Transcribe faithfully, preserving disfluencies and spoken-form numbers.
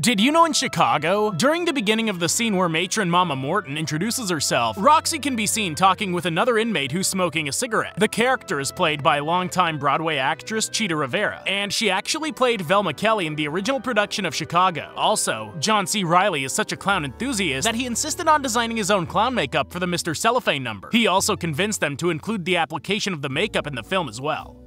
Did you know in Chicago, during the beginning of the scene where Matron Mama Morton introduces herself, Roxie can be seen talking with another inmate who's smoking a cigarette. The character is played by longtime Broadway actress Chita Rivera, and she actually played Velma Kelly in the original production of Chicago. Also, John C. Reilly is such a clown enthusiast that he insisted on designing his own clown makeup for the Mister Cellophane number. He also convinced them to include the application of the makeup in the film as well.